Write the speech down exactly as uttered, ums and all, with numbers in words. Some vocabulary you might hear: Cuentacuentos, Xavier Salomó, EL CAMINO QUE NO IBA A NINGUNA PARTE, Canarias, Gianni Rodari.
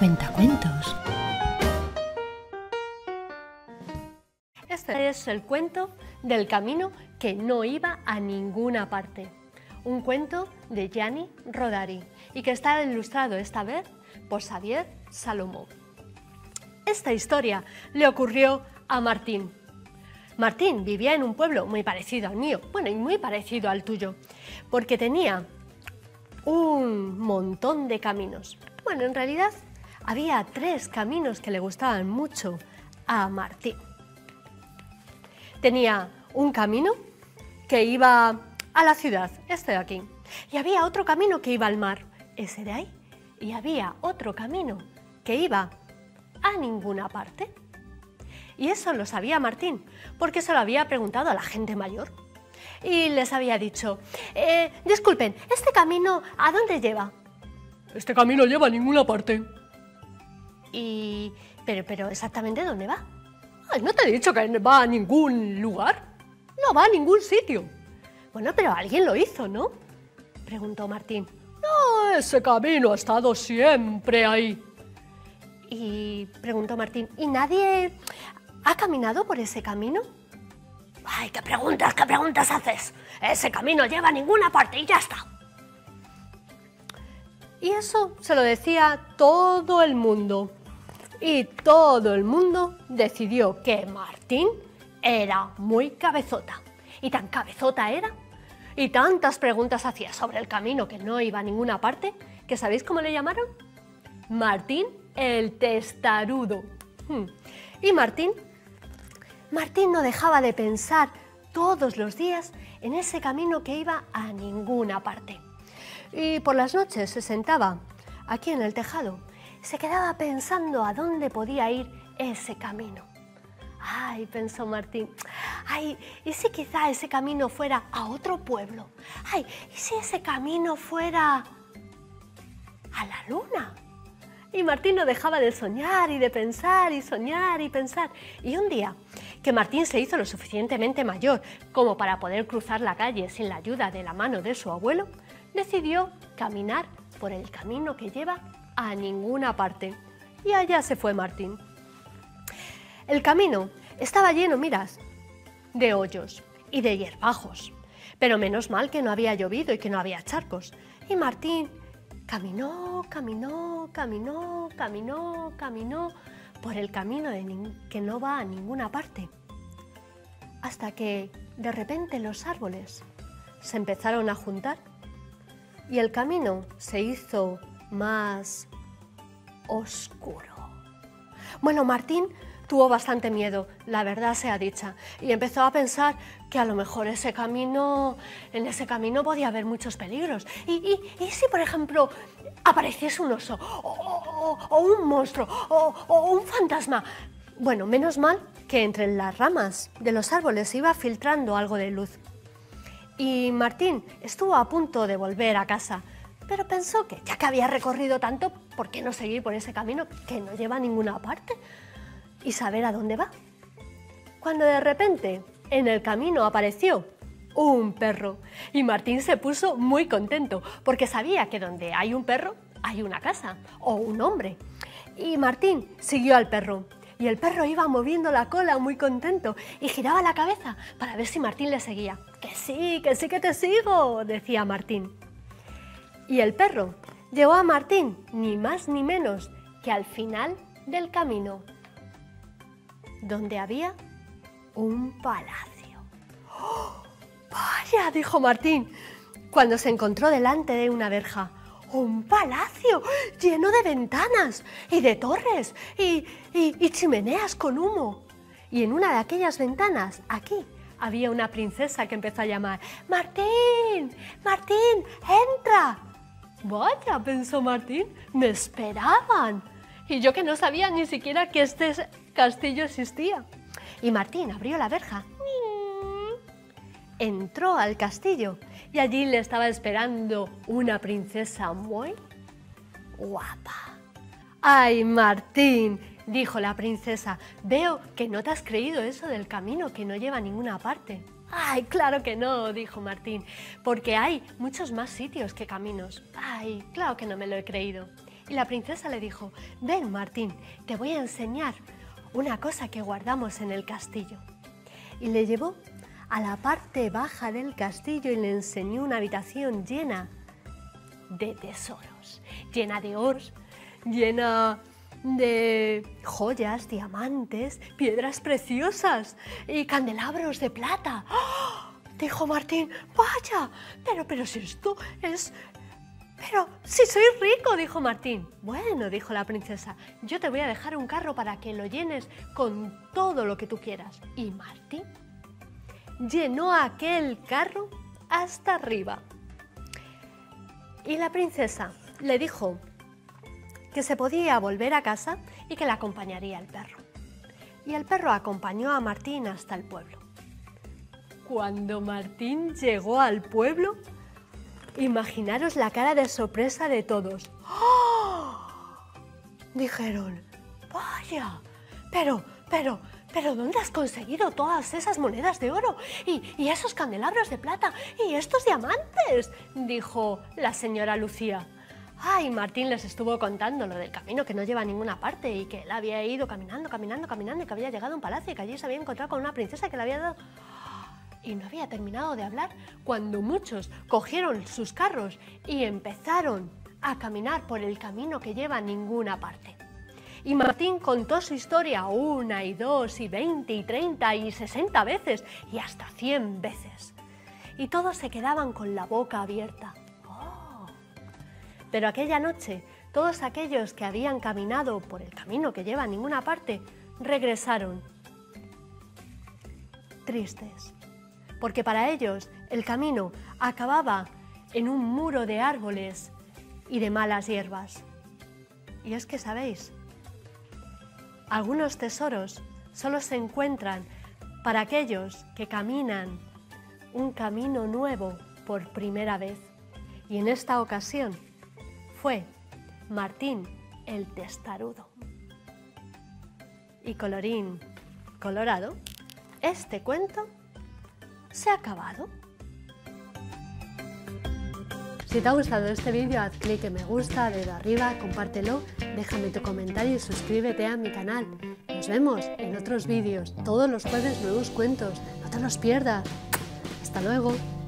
Cuentacuentos. Este es el cuento del camino que no iba a ninguna parte. Un cuento de Gianni Rodari y que está ilustrado esta vez por Xavier Salomó. Esta historia le ocurrió a Martín. Martín vivía en un pueblo muy parecido al mío, bueno, y muy parecido al tuyo, porque tenía un montón de caminos. Bueno, en realidad había tres caminos que le gustaban mucho a Martín. Tenía un camino que iba a la ciudad, este de aquí, y había otro camino que iba al mar, ese de ahí, y había otro camino que iba a ninguna parte. Y eso lo sabía Martín, porque se lo había preguntado a la gente mayor. Y les había dicho, eh, disculpen, ¿este camino a dónde lleva? Este camino lleva a ninguna parte. Y... pero, pero ¿exactamente dónde va? Ay, ¿no te he dicho que va a ningún lugar? No va a ningún sitio. Bueno, pero alguien lo hizo, ¿no?, preguntó Martín. No, ese camino ha estado siempre ahí. Y preguntó Martín, ¿y nadie ha caminado por ese camino? ¡Ay, qué preguntas, qué preguntas haces! Ese camino lleva a ninguna parte y ya está. Y eso se lo decía todo el mundo. Y todo el mundo decidió que Martín era muy cabezota. Y tan cabezota era, y tantas preguntas hacía sobre el camino que no iba a ninguna parte, que ¿sabéis cómo le llamaron? Martín el Testarudo. Y Martín... Martín no dejaba de pensar todos los días en ese camino que iba a ninguna parte. Y por las noches se sentaba aquí en el tejado, se quedaba pensando a dónde podía ir ese camino. Ay, pensó Martín, ay, ¿y si quizá ese camino fuera a otro pueblo? Ay, ¿y si ese camino fuera a la luna? Y Martín no dejaba de soñar y de pensar y soñar y pensar. Y un día que Martín se hizo lo suficientemente mayor como para poder cruzar la calle sin la ayuda de la mano de su abuelo, decidió caminar por el camino que lleva a ninguna parte. Y allá se fue Martín. El camino estaba lleno, miras, de hoyos y de hierbajos. Pero menos mal que no había llovido y que no había charcos. Y Martín caminó, caminó, caminó, caminó, caminó por el camino de que no va a ninguna parte. Hasta que de repente los árboles se empezaron a juntar y el camino se hizo más oscuro. Bueno, Martín tuvo bastante miedo, la verdad sea dicha, y empezó a pensar que a lo mejor ese camino, en ese camino podía haber muchos peligros. ¿Y, y, y si, por ejemplo, apareciese un oso, o, o, o un monstruo, o, o un fantasma? Bueno, menos mal que entre las ramas de los árboles se iba filtrando algo de luz. Y Martín estuvo a punto de volver a casa, pero pensó que ya que había recorrido tanto, ¿por qué no seguir por ese camino que no lleva a ninguna parte? Y saber a dónde va. Cuando de repente en el camino apareció un perro y Martín se puso muy contento porque sabía que donde hay un perro hay una casa o un hombre. Y Martín siguió al perro y el perro iba moviendo la cola muy contento y giraba la cabeza para ver si Martín le seguía. ¡Que sí, que sí que te sigo!, decía Martín. Y el perro llevó a Martín ni más ni menos que al final del camino, donde había un palacio. ¡Oh, vaya!, dijo Martín, cuando se encontró delante de una verja. ¡Un palacio lleno de ventanas y de torres y, y, y chimeneas con humo! Y en una de aquellas ventanas, aquí, había una princesa que empezó a llamar, ¡Martín! ¡Martín! ¡Entra! ¡Vaya!, pensó Martín, ¡me esperaban! Y yo que no sabía ni siquiera que este castillo existía. Y Martín abrió la verja, entró al castillo y allí le estaba esperando una princesa muy guapa. ¡Ay, Martín!, dijo la princesa, veo que no te has creído eso del camino que no lleva a ninguna parte. ¡Ay, claro que no!, dijo Martín, porque hay muchos más sitios que caminos. ¡Ay, claro que no me lo he creído! y la princesa le dijo: ven, Martín, te voy a enseñar una cosa que guardamos en el castillo. Y le llevó a la parte baja del castillo y le enseñó una habitación llena de tesoros, llena de oro, llena de joyas, diamantes, piedras preciosas y candelabros de plata. ¡Oh! Dijo Martín: vaya, pero, pero si esto es... Pero si soy rico, dijo Martín. Bueno, dijo la princesa, yo te voy a dejar un carro para que lo llenes con todo lo que tú quieras. Y Martín llenó aquel carro hasta arriba. Y la princesa le dijo que se podía volver a casa y que la acompañaría el perro. Y el perro acompañó a Martín hasta el pueblo. Cuando Martín llegó al pueblo, imaginaros la cara de sorpresa de todos. ¡Oh! Dijeron: vaya, pero, pero, pero ¿dónde has conseguido todas esas monedas de oro? Y, y esos candelabros de plata, y estos diamantes, dijo la señora Lucía. Ay, Martín les estuvo contando lo del camino que no lleva a ninguna parte y que él había ido caminando, caminando, caminando y que había llegado a un palacio y que allí se había encontrado con una princesa que le había dado... Y no había terminado de hablar cuando muchos cogieron sus carros y empezaron a caminar por el camino que lleva a ninguna parte. Y Martín contó su historia una y dos y veinte y treinta y sesenta veces y hasta cien veces. Y todos se quedaban con la boca abierta. Pero aquella noche, todos aquellos que habían caminado por el camino que lleva a ninguna parte, regresaron tristes, porque para ellos el camino acababa en un muro de árboles y de malas hierbas. Y es que, ¿sabéis? Algunos tesoros solo se encuentran para aquellos que caminan un camino nuevo por primera vez. Y en esta ocasión, fue Martín el Testarudo. Y colorín colorado, este cuento se ha acabado. Si te ha gustado este vídeo, haz clic en me gusta, dedo arriba, compártelo, déjame tu comentario y suscríbete a mi canal. Nos vemos en otros vídeos, todos los jueves nuevos cuentos, no te los pierdas. Hasta luego.